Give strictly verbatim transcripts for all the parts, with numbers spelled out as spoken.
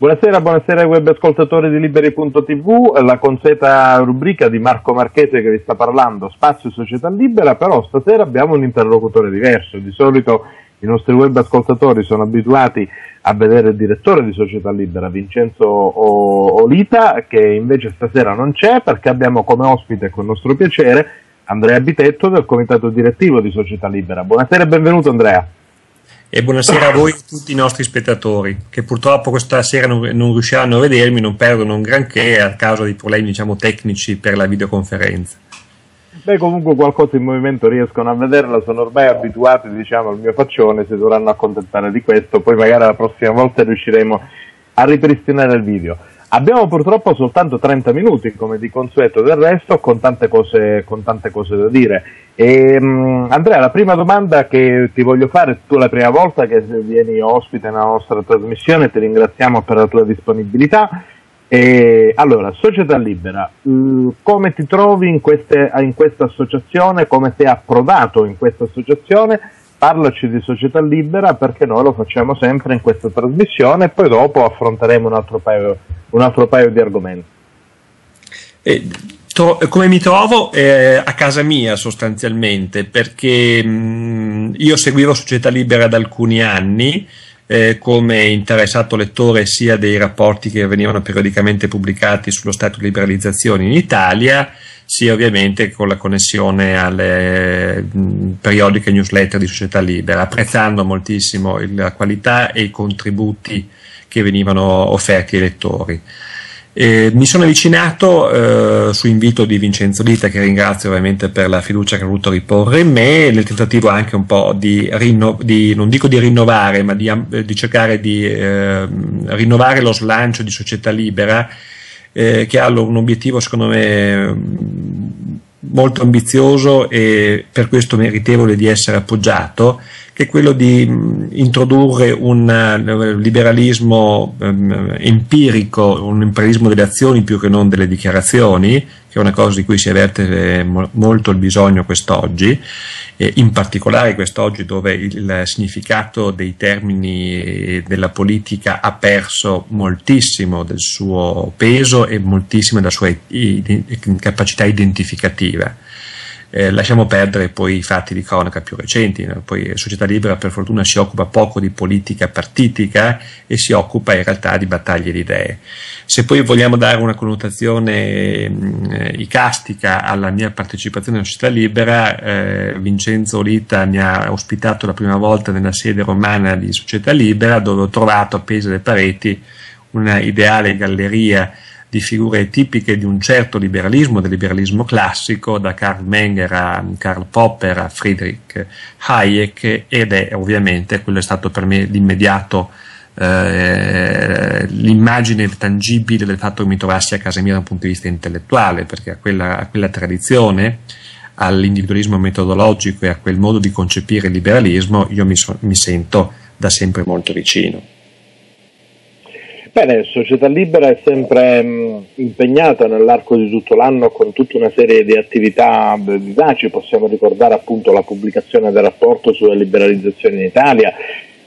Buonasera, buonasera ai web ascoltatori di Liberi punto tv, la consueta rubrica di Marco Marchese che vi sta parlando, Spazio Società Libera, però stasera abbiamo un interlocutore diverso. Di solito i nostri web ascoltatori sono abituati a vedere il direttore di Società Libera, Vincenzo Olita, che invece stasera non c'è perché abbiamo come ospite, con nostro piacere, Andrea Bitetto del comitato direttivo di Società Libera. Buonasera e benvenuto Andrea. E buonasera a voi e a tutti i nostri spettatori, che purtroppo questa sera non, non riusciranno a vedermi, non perdono un granché a causa di problemi, diciamo, tecnici per la videoconferenza. Beh, comunque qualcosa in movimento riescono a vederla, sono ormai abituati, diciamo, al mio faccione, si dovranno accontentare di questo, poi magari la prossima volta riusciremo a ripristinare il video. Abbiamo purtroppo soltanto trenta minuti, come di consueto del resto, con tante cose, con tante cose da dire. E, um, Andrea, la prima domanda che ti voglio fare, tu è la prima volta che vieni ospite nella nostra trasmissione, ti ringraziamo per la tua disponibilità. E, allora, Società Libera, uh, come ti trovi in, queste, in questa associazione, come sei approdato in questa associazione? Parlaci di Società Libera, perché noi lo facciamo sempre in questa trasmissione e poi dopo affronteremo un altro paio, un altro paio di argomenti. Eh, come mi trovo? Eh, a casa mia sostanzialmente, perché mh, io seguivo Società Libera da alcuni anni eh, come interessato lettore sia dei rapporti che venivano periodicamente pubblicati sullo stato di liberalizzazione in Italia, sia ovviamente con la connessione alle mh, periodiche newsletter di Società Libera, apprezzando moltissimo il, la qualità e i contributi che venivano offerti ai lettori. Eh, mi sono avvicinato eh, su invito di Vincenzo Olita, che ringrazio ovviamente per la fiducia che ha voluto riporre in me, nel tentativo anche un po' di, di non dico di rinnovare, ma di, di cercare di eh, rinnovare lo slancio di Società Libera, Eh, che ha un obiettivo secondo me molto ambizioso e per questo meritevole di essere appoggiato, che è quello di introdurre un liberalismo ehm, empirico, un imperialismo delle azioni più che non delle dichiarazioni, che è una cosa di cui si avverte molto il bisogno quest'oggi, eh, in particolare quest'oggi dove il significato dei termini della politica ha perso moltissimo del suo peso e moltissimo della sua capacità identificativa. Eh, lasciamo perdere poi i fatti di cronaca più recenti, no? Poi Società Libera per fortuna si occupa poco di politica partitica e si occupa in realtà di battaglie di idee. Se poi vogliamo dare una connotazione mh, icastica alla mia partecipazione alla Società Libera, eh, Vincenzo Olita mi ha ospitato la prima volta nella sede romana di Società Libera, dove ho trovato appese alle pareti una ideale galleria di figure tipiche di un certo liberalismo, del liberalismo classico, da Karl Menger a Karl Popper a Friedrich Hayek, ed è ovviamente, quello è stato per me l'immediato, eh, l'immagine tangibile del fatto che mi trovassi a casa mia da un punto di vista intellettuale, perché a quella, a quella tradizione, all'individualismo metodologico e a quel modo di concepire il liberalismo io mi, so, mi sento da sempre molto vicino. Bene, Società Libera è sempre mh, impegnata nell'arco di tutto l'anno con tutta una serie di attività vivaci, possiamo ricordare appunto la pubblicazione del rapporto sulla liberalizzazione in Italia,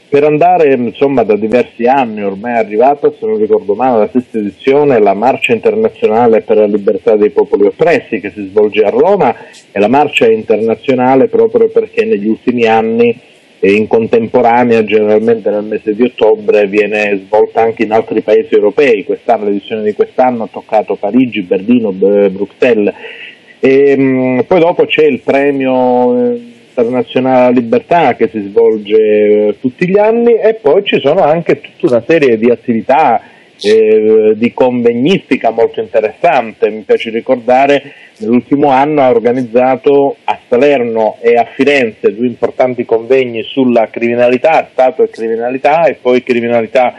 per andare insomma da diversi anni, ormai è arrivata, se non ricordo male, la sesta edizione, la Marcia Internazionale per la Libertà dei Popoli Oppressi, che si svolge a Roma, e la Marcia è internazionale proprio perché negli ultimi anni, e in contemporanea, generalmente nel mese di ottobre, viene svolta anche in altri paesi europei. Quest'anno, l'edizione di quest'anno ha toccato Parigi, Berlino, Bruxelles. E, mh, poi dopo c'è il premio eh, internazionale alla libertà che si svolge eh, tutti gli anni, e poi ci sono anche tutta una serie di attività eh, di convegnistica molto interessante. Mi piace ricordare, nell'ultimo anno ha organizzato a Salerno e a Firenze due importanti convegni sulla criminalità, Stato e criminalità, e poi criminalità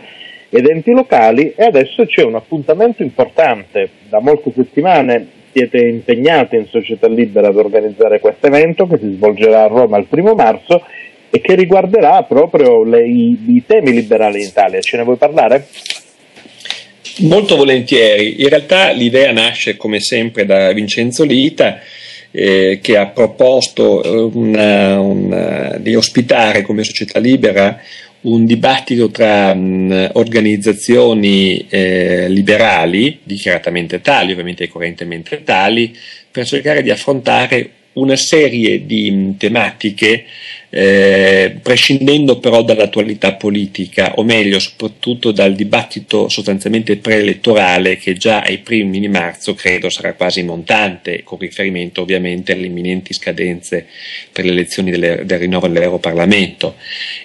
ed enti locali, e adesso c'è un appuntamento importante. Da molte settimane siete impegnati in Società Libera ad organizzare questo evento, che si svolgerà a Roma il primo marzo e che riguarderà proprio le, i, i temi liberali in Italia. Ce ne vuoi parlare? Molto volentieri. In realtà l'idea nasce come sempre da Vincenzo Olita, eh, che ha proposto una, una, di ospitare come Società Libera un dibattito tra mh, organizzazioni eh, liberali, dichiaratamente tali, ovviamente correntemente tali, per cercare di affrontare una serie di mh, tematiche, eh, prescindendo però dall'attualità politica, o meglio, soprattutto dal dibattito sostanzialmente preelettorale che già ai primi di marzo credo sarà quasi montante, con riferimento ovviamente alle imminenti scadenze per le elezioni delle, del rinnovo dell'Europarlamento.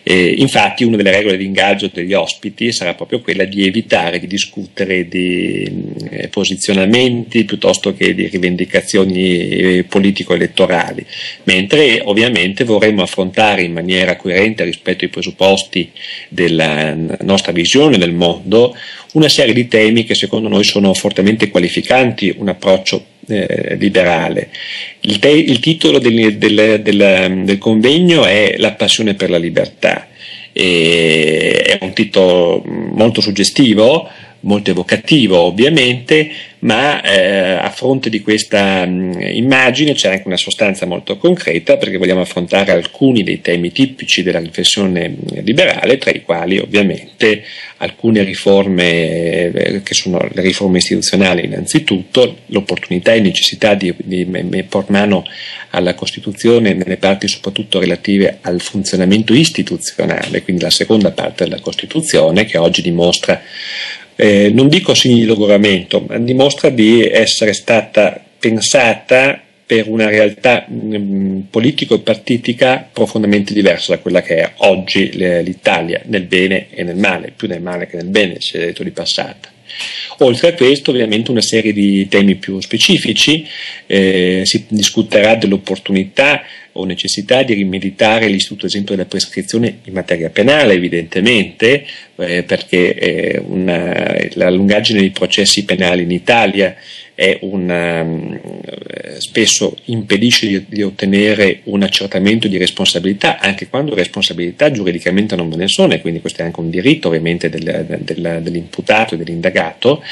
Eh, infatti una delle regole di ingaggio degli ospiti sarà proprio quella di evitare di discutere di eh, posizionamenti piuttosto che di rivendicazioni eh, politico-elettorali, mentre ovviamente vorremmo affrontare in maniera coerente rispetto ai presupposti della nostra visione del mondo una serie di temi che secondo noi sono fortemente qualificanti un approccio eh, liberale. Il, te- il titolo del, del, del, del convegno è La Passione per la Libertà, e è un titolo molto suggestivo, molto evocativo ovviamente, ma eh, a fronte di questa mh, immagine c'è anche una sostanza molto concreta, perché vogliamo affrontare alcuni dei temi tipici della riflessione liberale, tra i quali ovviamente alcune riforme eh, che sono le riforme istituzionali, innanzitutto l'opportunità e necessità di, di, di por mano alla Costituzione nelle parti soprattutto relative al funzionamento istituzionale, quindi la seconda parte della Costituzione, che oggi dimostra Eh, non dico segni di logoramento, ma dimostra di essere stata pensata per una realtà mh, politico-partitica profondamente diversa da quella che è oggi le, l'Italia, nel bene e nel male, più nel male che nel bene, si è detto di passata. Oltre a questo, ovviamente, una serie di temi più specifici, eh, si discuterà dell'opportunità o necessità di rimeditare l'istituto, ad esempio, della prescrizione in materia penale, evidentemente, eh, perché eh, una, la lungaggine dei processi penali in Italia è una, spesso impedisce di, di ottenere un accertamento di responsabilità, anche quando responsabilità giuridicamente non ve ne sono, e quindi questo è anche un diritto ovviamente del, del, dell'imputato e dell'indagato.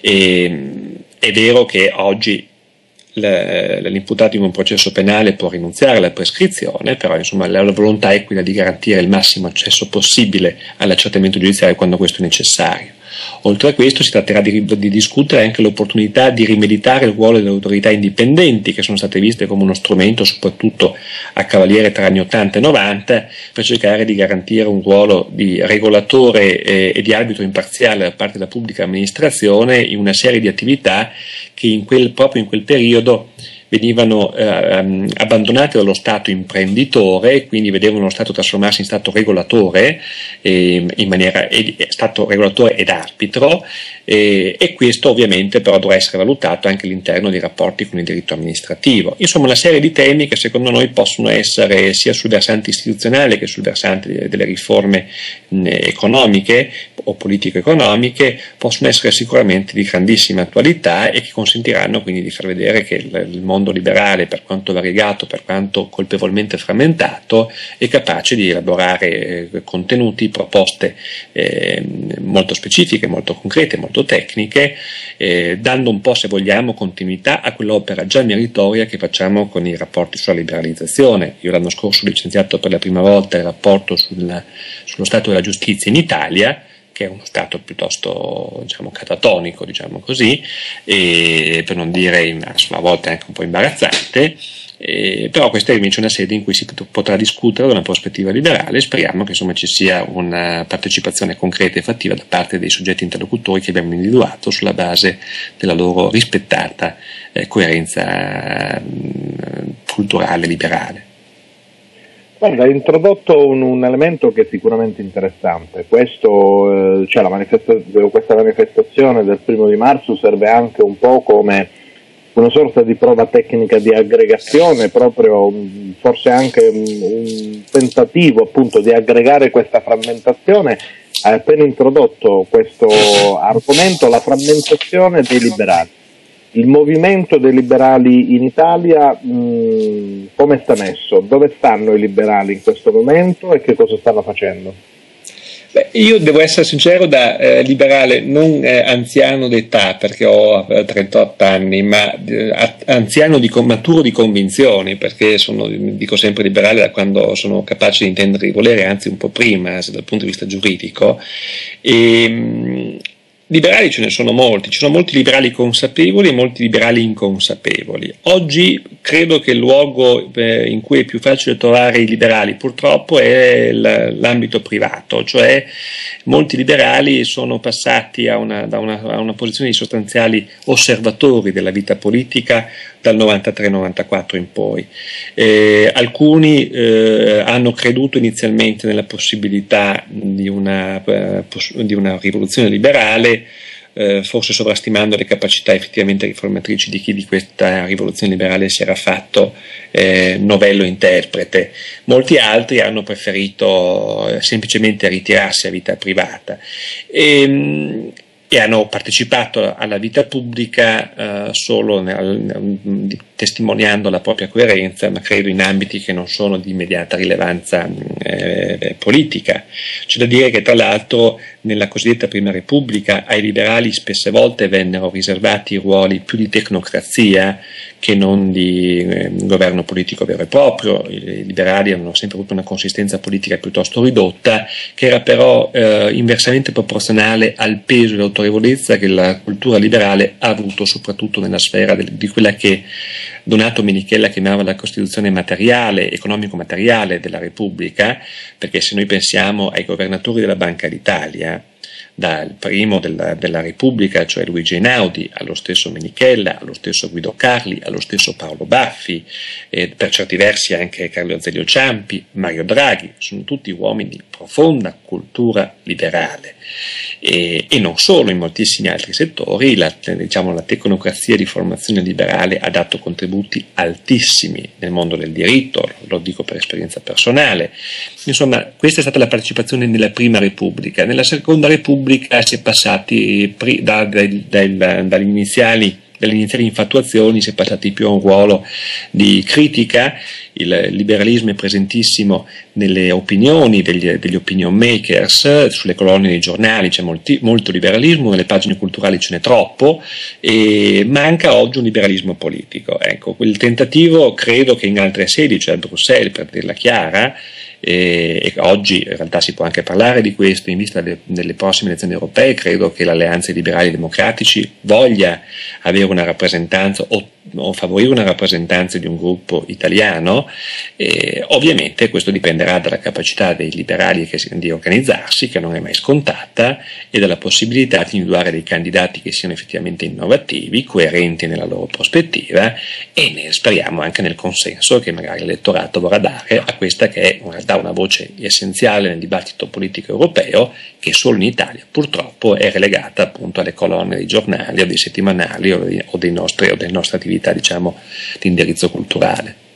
E, è vero che oggi l'imputato in un processo penale può rinunziare alla prescrizione, però insomma la volontà è quella di garantire il massimo accesso possibile all'accertamento giudiziario quando questo è necessario. Oltre a questo si tratterà di, di discutere anche l'opportunità di rimeditare il ruolo delle autorità indipendenti, che sono state viste come uno strumento soprattutto a cavaliere tra anni ottanta e novanta, per cercare di garantire un ruolo di regolatore eh, e di arbitro imparziale da parte della pubblica amministrazione in una serie di attività che in quel, proprio in quel periodo venivano eh, abbandonate dallo Stato imprenditore, quindi vedevano lo Stato trasformarsi in Stato regolatore, eh, in maniera eh, Stato regolatore ed arbitro, eh, e questo ovviamente però dovrà essere valutato anche all'interno dei rapporti con il diritto amministrativo. Insomma, una serie di temi che secondo noi possono essere sia sul versante istituzionale che sul versante delle riforme mh, economiche o politico-economiche, possono essere sicuramente di grandissima attualità e che consentiranno quindi di far vedere che il, il mondo mondo liberale, per quanto variegato, per quanto colpevolmente frammentato, è capace di elaborare eh, contenuti, proposte eh, molto specifiche, molto concrete, molto tecniche, eh, dando un po', se vogliamo, continuità a quell'opera già meritoria che facciamo con i rapporti sulla liberalizzazione. Io l'anno scorso ho licenziato per la prima volta il rapporto sulla, sullo stato della giustizia in Italia, che è uno stato piuttosto, diciamo, catatonico, diciamo così, e per non dire a volte anche un po' imbarazzante, e però questa è invece una sede in cui si potrà discutere da una prospettiva liberale, e speriamo che insomma ci sia una partecipazione concreta e fattiva da parte dei soggetti interlocutori che abbiamo individuato sulla base della loro rispettata eh, coerenza mh, culturale e liberale. Guarda, hai introdotto un, un elemento che è sicuramente interessante. Questo, eh, cioè la manifesta- questa manifestazione del primo di marzo serve anche un po' come una sorta di prova tecnica di aggregazione, proprio forse anche un, un tentativo appunto di aggregare questa frammentazione. Hai appena introdotto questo argomento, la frammentazione dei liberali. Il movimento dei liberali in Italia, mh, come sta messo? Dove stanno i liberali in questo momento e che cosa stanno facendo? Beh, io devo essere sincero, da eh, liberale non eh, anziano d'età, perché ho trentotto anni, ma eh, anziano di, maturo di convinzioni, perché sono, dico sempre, liberale da quando sono capace di intendere di volere, anzi un po' prima, dal punto di vista giuridico. E, mh, liberali ce ne sono molti, ci sono molti liberali consapevoli e molti liberali inconsapevoli. Oggi credo che il luogo in cui è più facile trovare i liberali purtroppo è l'ambito privato, cioè molti liberali sono passati a una, da una, a una posizione di sostanziali osservatori della vita politica dal novantatré novantaquattro in poi. Eh, alcuni eh, hanno creduto inizialmente nella possibilità di una, eh, di una rivoluzione liberale, eh, forse sovrastimando le capacità effettivamente riformatrici di chi di questa rivoluzione liberale si era fatto eh, novello interprete. Molti altri hanno preferito eh, semplicemente ritirarsi a vita privata. E, e hanno partecipato alla vita pubblica eh, solo nel, testimoniando la propria coerenza, ma credo in ambiti che non sono di immediata rilevanza eh, politica. C'è da dire che tra l'altro nella cosiddetta Prima Repubblica ai liberali spesse volte vennero riservati ruoli più di tecnocrazia che non di eh, governo politico vero e proprio. I liberali hanno sempre avuto una consistenza politica piuttosto ridotta, che era però eh, inversamente proporzionale al peso e all'autorevolezza che la cultura liberale ha avuto soprattutto nella sfera del, di quella che Donato Menichella chiamava la Costituzione materiale, economico-materiale della Repubblica, perché se noi pensiamo ai governatori della Banca d'Italia, dal primo della, della Repubblica, cioè Luigi Einaudi, allo stesso Menichella, allo stesso Guido Carli, allo stesso Paolo Baffi, e per certi versi anche Carlo Azeglio Ciampi, Mario Draghi, sono tutti uomini di profonda cultura liberale. E, e non solo, in moltissimi altri settori la, diciamo, la tecnocrazia di formazione liberale ha dato contributi altissimi nel mondo del diritto, lo dico per esperienza personale. Insomma, questa è stata la partecipazione nella Prima Repubblica. Nella Seconda Repubblica si è passati da, da, da, da, dagli iniziali dalle iniziali infatuazioni si è passati più a un ruolo di critica. Il liberalismo è presentissimo nelle opinioni degli, degli opinion makers, sulle colonne dei giornali c'è molti, molto liberalismo, nelle pagine culturali ce n'è troppo, e manca oggi un liberalismo politico. Ecco, quel tentativo credo che in altre sedi, cioè a Bruxelles per dirla chiara, e oggi in realtà si può anche parlare di questo in vista delle, delle prossime elezioni europee, credo che l'alleanza liberali democratici voglia avere una rappresentanza o, o favorire una rappresentanza di un gruppo italiano, e ovviamente questo dipenderà dalla capacità dei liberali che, di organizzarsi, che non è mai scontata, e dalla possibilità di individuare dei candidati che siano effettivamente innovativi, coerenti nella loro prospettiva, e ne speriamo anche nel consenso che magari l'elettorato vorrà dare a questa che è una, da una voce essenziale nel dibattito politico europeo, che solo in Italia purtroppo è relegata appunto alle colonne dei giornali o dei settimanali o, dei, o, dei nostri, o delle nostre attività, diciamo, di indirizzo culturale.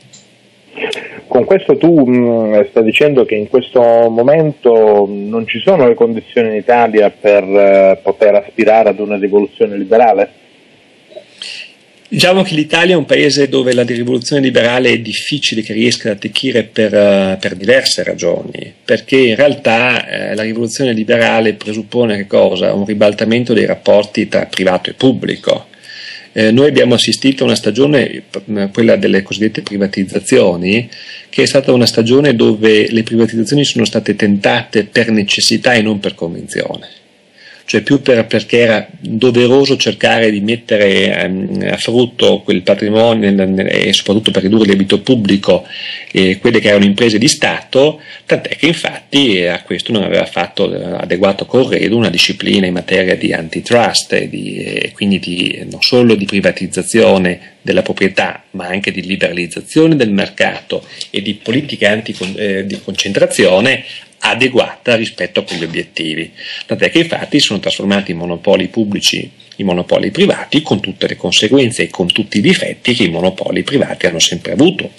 Con questo tu mh, stai dicendo che in questo momento non ci sono le condizioni in Italia per eh, poter aspirare ad una rivoluzione liberale? Diciamo che l'Italia è un paese dove la rivoluzione liberale è difficile che riesca ad attecchire per, per diverse ragioni, perché in realtà eh, la rivoluzione liberale presuppone che cosa? Un ribaltamento dei rapporti tra privato e pubblico. Eh, noi abbiamo assistito a una stagione, quella delle cosiddette privatizzazioni, che è stata una stagione dove le privatizzazioni sono state tentate per necessità e non per convinzione, cioè più per, perché era doveroso cercare di mettere ehm, a frutto quel patrimonio nel, nel, e soprattutto per ridurre il debito pubblico eh, quelle che erano imprese di Stato, tant'è che infatti eh, a questo non aveva fatto eh, adeguato corredo una disciplina in materia di antitrust e di, eh, quindi di, non solo di privatizzazione della proprietà, ma anche di liberalizzazione del mercato e di politiche anti, eh, di concentrazione adeguata rispetto a quegli obiettivi, tant'è che infatti sono trasformati in monopoli pubblici in monopoli privati, con tutte le conseguenze e con tutti i difetti che i monopoli privati hanno sempre avuto.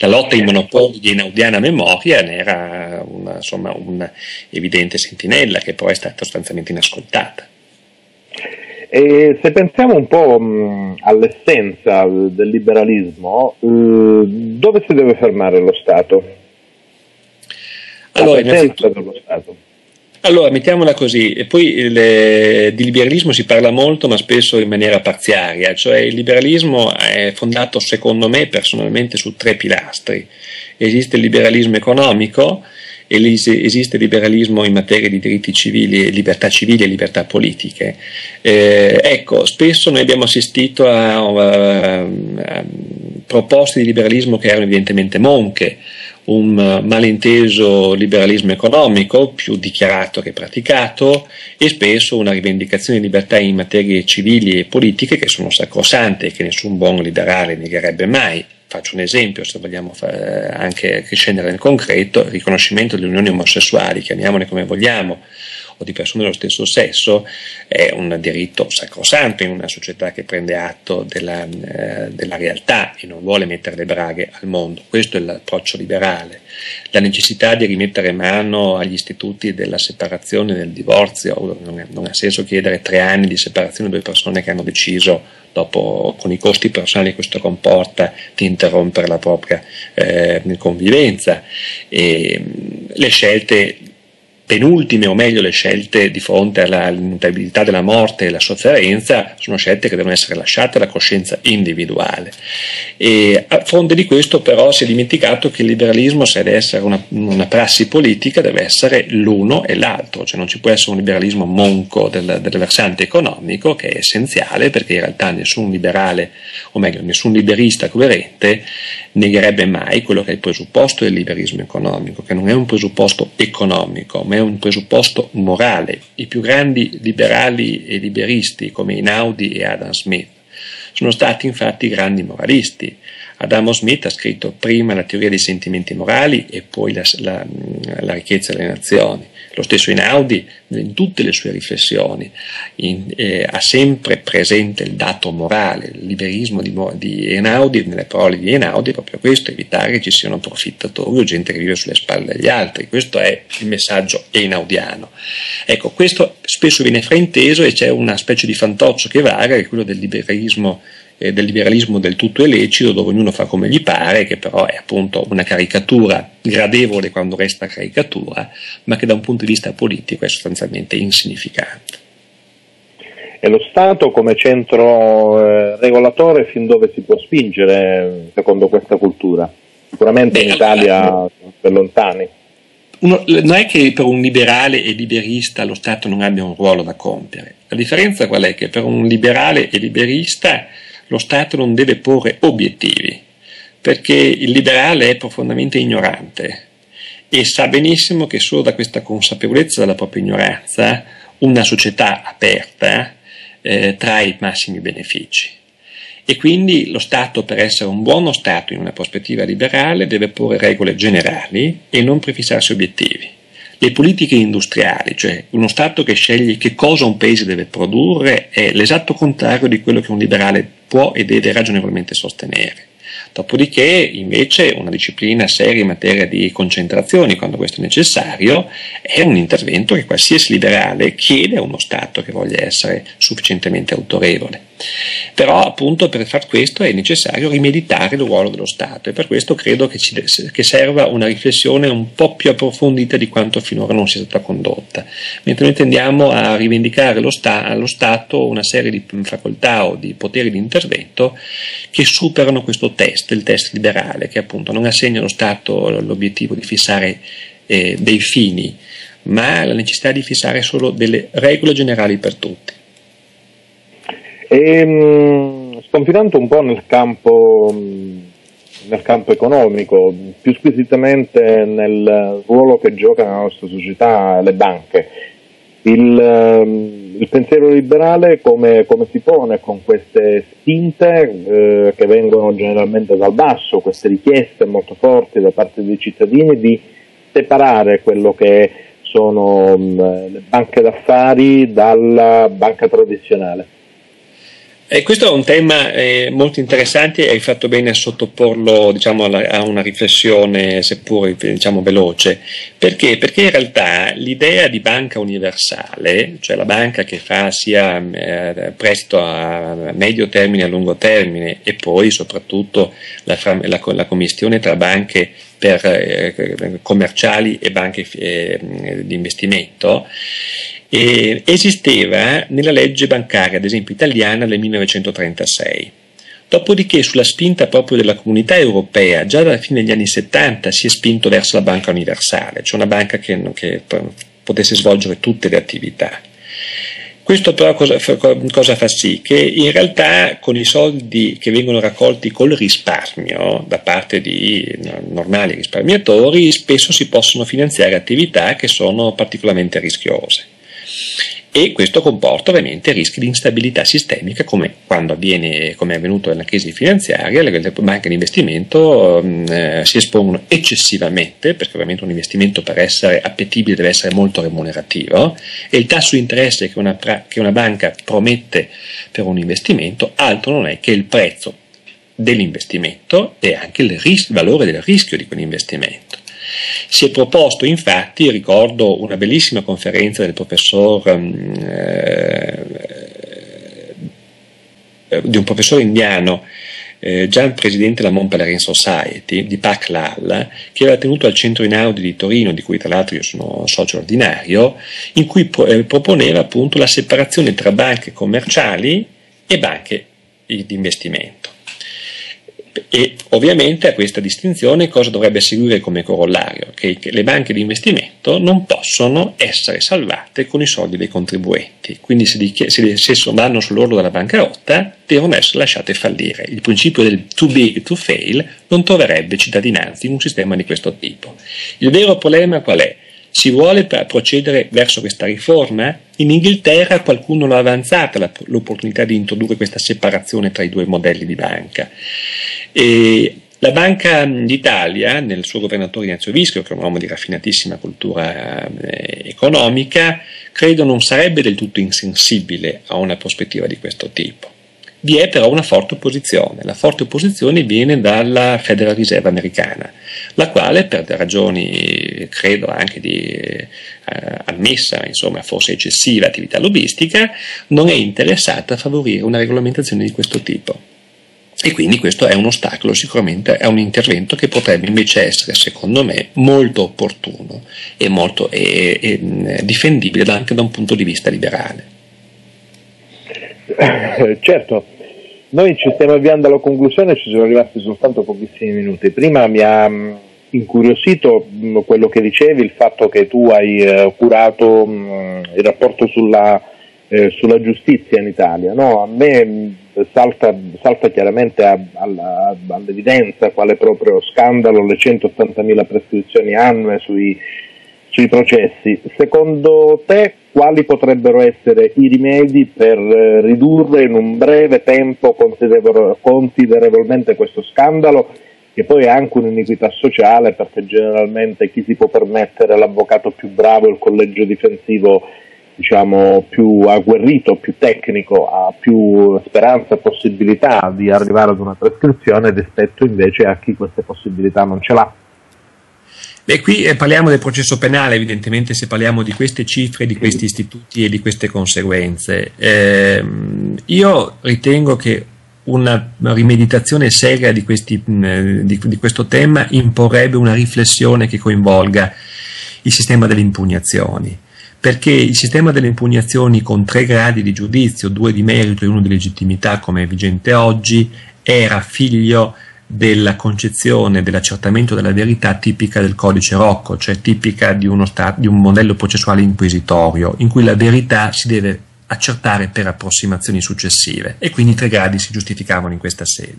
La lotta ai monopoli di einaudiana memoria ne era una, insomma, un evidente sentinella che poi è stata sostanzialmente inascoltata. E se pensiamo un po' all'essenza del liberalismo, dove si deve fermare lo Stato? Allora, innanzitutto, Allora, mettiamola così, e poi le, di liberalismo si parla molto ma spesso in maniera parziaria, cioè il liberalismo è fondato secondo me personalmente su tre pilastri. Esiste il liberalismo economico, esiste il liberalismo in materia di diritti civili, libertà civili e libertà politiche. Eh, ecco, spesso noi abbiamo assistito a, a, a proposte di liberalismo che erano evidentemente monche, un malinteso liberalismo economico più dichiarato che praticato e spesso una rivendicazione di libertà in materie civili e politiche che sono sacrosante e che nessun buon liberale negherebbe mai. Faccio un esempio, se vogliamo anche scendere nel concreto, il riconoscimento delle unioni omosessuali, chiamiamole come vogliamo, o di persone dello stesso sesso, è un diritto sacrosanto in una società che prende atto della, eh, della realtà e non vuole mettere le braghe al mondo. Questo è l'approccio liberale. La necessità di rimettere mano agli istituti della separazione, del divorzio, non, è, non ha senso chiedere tre anni di separazione da due persone che hanno deciso, dopo con i costi personali che questo comporta, di interrompere la propria eh, convivenza. E le scelte penultime, o meglio le scelte di fronte all'inevitabilità della morte e alla sofferenza, sono scelte che devono essere lasciate alla coscienza individuale. E a fronte di questo però si è dimenticato che il liberalismo, se deve essere una, una prassi politica, deve essere l'uno e l'altro, cioè non ci può essere un liberalismo monco del, del versante economico, che è essenziale perché in realtà nessun liberale, o meglio nessun liberista coerente, negherebbe mai quello che è il presupposto del liberismo economico, che non è un presupposto economico ma è un presupposto morale. I più grandi liberali e liberisti come Einaudi e Adam Smith sono stati infatti grandi moralisti. Adam Smith ha scritto prima la teoria dei sentimenti morali e poi la, la, la ricchezza delle nazioni. Lo stesso Einaudi, in tutte le sue riflessioni, in, eh, ha sempre presente il dato morale. Il liberismo di, di Einaudi, nelle parole di Einaudi, è proprio questo: evitare che ci siano profittatori o gente che vive sulle spalle degli altri. Questo è il messaggio einaudiano. Ecco, questo spesso viene frainteso e c'è una specie di fantoccio che vaga, che è quello del liberismo eh, del liberalismo del tutto è lecito, dove ognuno fa come gli pare, che però è appunto una caricatura gradevole quando resta caricatura, ma che da un punto di vista politico è sostanzialmente insignificante. E lo Stato come centro eh, regolatore fin dove si può spingere secondo questa cultura? Sicuramente Beh, in Italia no. per lontani. Uno, non è che per un liberale e liberista lo Stato non abbia un ruolo da compiere. La differenza qual è? Che per un liberale e liberista lo Stato non deve porre obiettivi, perché il liberale è profondamente ignorante e sa benissimo che solo da questa consapevolezza della propria ignoranza una società aperta eh, trae i massimi benefici. E quindi lo Stato, per essere un buono Stato in una prospettiva liberale, deve porre regole generali e non prefissarsi obiettivi. Le politiche industriali, cioè uno Stato che sceglie che cosa un paese deve produrre, è l'esatto contrario di quello che un liberale può e deve ragionevolmente sostenere. Dopodiché, invece, una disciplina seria in materia di concentrazioni, quando questo è necessario, è un intervento che qualsiasi liberale chiede a uno Stato che voglia essere sufficientemente autorevole. Però, appunto, per far questo è necessario rimeditare il ruolo dello Stato, e per questo credo che, ci, che serva una riflessione un po' più approfondita di quanto finora non sia stata condotta. Mentre noi tendiamo a rivendicare lo sta, allo Stato una serie di facoltà o di poteri di intervento che superano questo tema. Il test liberale, che appunto non assegna allo Stato l'obiettivo di fissare eh, dei fini, ma la necessità di fissare solo delle regole generali per tutti. E, sconfinando un po' nel campo, nel campo economico, più squisitamente nel ruolo che gioca nella nostra società le banche, Il, il pensiero liberale come, come si pone con queste spinte eh, che vengono generalmente dal basso, queste richieste molto forti da parte dei cittadini di separare quello che sono mh, le banche d'affari dalla banca tradizionale? E questo è un tema eh, molto interessante e hai fatto bene a sottoporlo, diciamo, alla, a una riflessione, seppur diciamo, veloce. Perché? Perché in realtà l'idea di banca universale, cioè la banca che fa sia eh, prestito a medio termine e a lungo termine, e poi soprattutto la, la, la commistione tra banche per, eh, commerciali e banche eh, di investimento, E esisteva nella legge bancaria, ad esempio italiana, del millenovecentotrentasei. Dopodiché, sulla spinta proprio della comunità europea, già dalla fine degli anni settanta si è spinto verso la banca universale, cioè una banca che, che potesse svolgere tutte le attività. Questo però cosa, cosa fa sì? Che in realtà con i soldi che vengono raccolti col risparmio da parte di normali risparmiatori spesso si possono finanziare attività che sono particolarmente rischiose. E questo comporta ovviamente rischi di instabilità sistemica, come quando avviene, come è avvenuto nella crisi finanziaria. Le banche di investimento eh, si espongono eccessivamente, perché ovviamente un investimento per essere appetibile deve essere molto remunerativo, e il tasso di interesse che una, che una banca promette per un investimento altro non è che il prezzo dell'investimento e anche il, ris- il valore del rischio di quell'investimento. Si è proposto infatti, ricordo una bellissima conferenza del professor, eh, di un professore indiano, eh, già presidente della Montpelerin Society, di Pak Lalla, che aveva tenuto al centro Einaudi di Torino, di cui tra l'altro io sono socio ordinario, in cui pro, eh, proponeva appunto la separazione tra banche commerciali e banche di investimento. E ovviamente a questa distinzione cosa dovrebbe seguire come corollario? Che le banche di investimento non possono essere salvate con i soldi dei contribuenti, quindi se, dichi- se, se vanno sull'orlo della bancarotta devono essere lasciate fallire. Il principio del too big to fail non troverebbe cittadinanza in un sistema di questo tipo. Il vero problema qual è? Si vuole procedere verso questa riforma? In Inghilterra qualcuno l'ha avanzata l'opportunità di introdurre questa separazione tra i due modelli di banca. E la Banca d'Italia, nel suo governatore Ignazio Visco, che è un uomo di raffinatissima cultura economica, credo non sarebbe del tutto insensibile a una prospettiva di questo tipo. Vi è però una forte opposizione. La forte opposizione viene dalla Federal Reserve americana, la quale, per ragioni credo anche di eh, ammessa, insomma forse eccessiva attività lobbistica, non è interessata a favorire una regolamentazione di questo tipo. E quindi questo è un ostacolo sicuramente a un intervento che potrebbe invece essere, secondo me, molto opportuno e molto e, e, difendibile anche da un punto di vista liberale. Certo. Noi ci stiamo avviando alla conclusione, ci sono rimasti soltanto pochissimi minuti. Prima mi ha incuriosito quello che dicevi, il fatto che tu hai curato il rapporto sulla, eh, sulla giustizia in Italia, no? A me salta, salta chiaramente a, a, all'evidenza quale proprio scandalo le centottantamila prescrizioni annue sui, sui processi. Secondo te quali potrebbero essere i rimedi per ridurre in un breve tempo considerevolmente questo scandalo, che poi è anche un'iniquità sociale, perché generalmente chi si può permettere l'avvocato più bravo, il collegio difensivo diciamo più agguerrito, più tecnico, ha più speranza e possibilità di arrivare ad una prescrizione rispetto invece a chi queste possibilità non ce l'ha? Beh, qui eh, parliamo del processo penale, evidentemente, se parliamo di queste cifre, di questi istituti e di queste conseguenze. Eh, io ritengo che una rimeditazione seria di, questi, di, di questo tema imporrebbe una riflessione che coinvolga il sistema delle impugnazioni, perché il sistema delle impugnazioni con tre gradi di giudizio, due di merito e uno di legittimità come è vigente oggi, era figlio della concezione dell'accertamento della verità tipica del codice Rocco, cioè tipica di, uno sta- di un modello processuale inquisitorio in cui la verità si deve accertare per approssimazioni successive, e quindi i tre gradi si giustificavano in questa sede.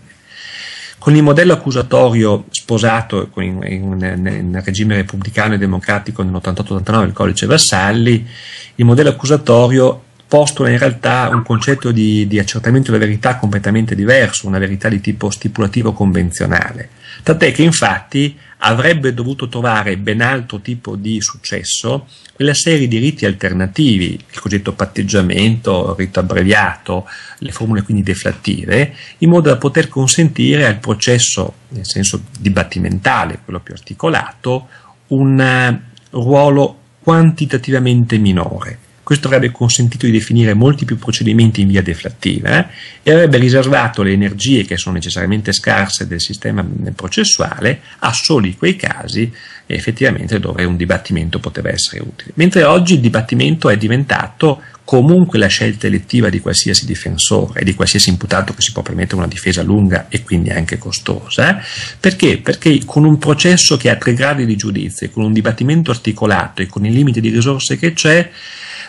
Con il modello accusatorio sposato nel regime repubblicano e democratico nell'ottantotto ottantanove del codice Vassalli, il modello accusatorio postula in realtà un concetto di, di accertamento della verità completamente diverso, una verità di tipo stipulativo convenzionale, tant'è che infatti avrebbe dovuto trovare ben altro tipo di successo quella serie di riti alternativi, il cosiddetto patteggiamento, rito abbreviato, le formule quindi deflattive, in modo da poter consentire al processo, nel senso dibattimentale, quello più articolato, un ruolo quantitativamente minore. Questo avrebbe consentito di definire molti più procedimenti in via deflattiva e avrebbe riservato le energie, che sono necessariamente scarse, del sistema processuale a soli quei casi effettivamente dove un dibattimento poteva essere utile. Mentre oggi il dibattimento è diventato comunque la scelta elettiva di qualsiasi difensore e di qualsiasi imputato che si può permettere una difesa lunga e quindi anche costosa. Perché? Perché con un processo che ha tre gradi di giudizio, con un dibattimento articolato e con il limite di risorse che c'è,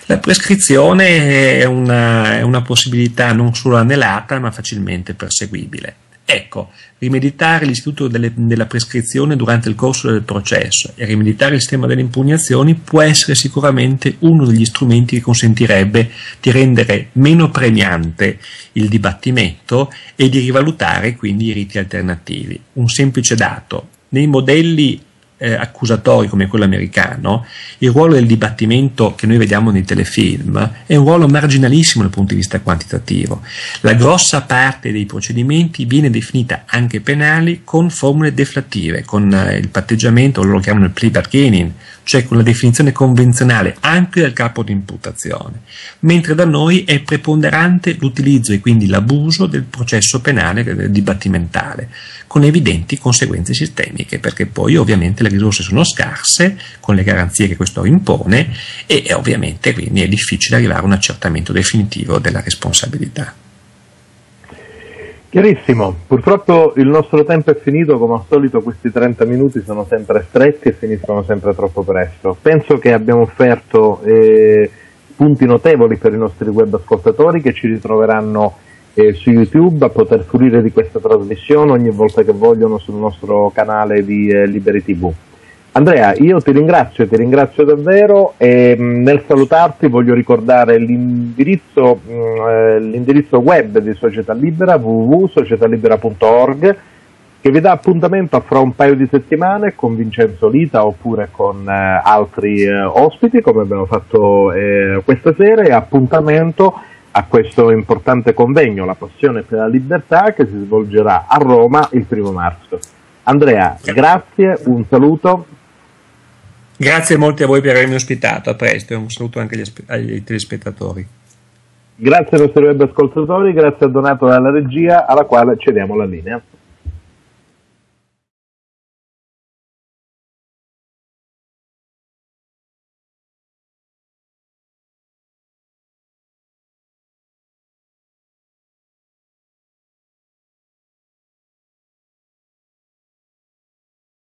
la prescrizione è una, è una possibilità non solo anelata ma facilmente perseguibile. Ecco, rimeditare l'istituto della prescrizione durante il corso del processo e rimeditare il sistema delle impugnazioni può essere sicuramente uno degli strumenti che consentirebbe di rendere meno premiante il dibattimento e di rivalutare quindi i riti alternativi. Un semplice dato: nei modelli Eh, accusatori come quello americano, il ruolo del dibattimento che noi vediamo nei telefilm è un ruolo marginalissimo dal punto di vista quantitativo. La grossa parte dei procedimenti viene definita, anche penali, con formule deflattive, con eh, il patteggiamento, loro lo chiamano il plea bargaining, cioè con la definizione convenzionale anche del capo di imputazione, mentre da noi è preponderante l'utilizzo e quindi l'abuso del processo penale, del dibattimentale, con evidenti conseguenze sistemiche, perché poi ovviamente le risorse sono scarse, con le garanzie che questo impone, e è ovviamente quindi è difficile arrivare a un accertamento definitivo della responsabilità. Chiarissimo, purtroppo il nostro tempo è finito, come al solito questi trenta minuti sono sempre stretti e finiscono sempre troppo presto. Penso che abbiamo offerto eh, punti notevoli per i nostri web ascoltatori, che ci ritroveranno eh, su YouTube a poter fruire di questa trasmissione ogni volta che vogliono sul nostro canale di eh, Liberi ti vu. Andrea, io ti ringrazio, ti ringrazio davvero, e mh, nel salutarti voglio ricordare l'indirizzo, mh, l'indirizzo web di Società Libera, w w w punto societalibera punto org, che vi dà appuntamento fra un paio di settimane con Vincenzo Olita oppure con eh, altri eh, ospiti, come abbiamo fatto eh, questa sera, e appuntamento a questo importante convegno, La Passione per la Libertà, che si svolgerà a Roma il primo marzo. Andrea, grazie, un saluto. Grazie molto a voi per avermi ospitato, a presto, e un saluto anche agli, agli telespettatori. Grazie ai nostri web ascoltatori, grazie a Donato dalla regia, alla quale cediamo la linea.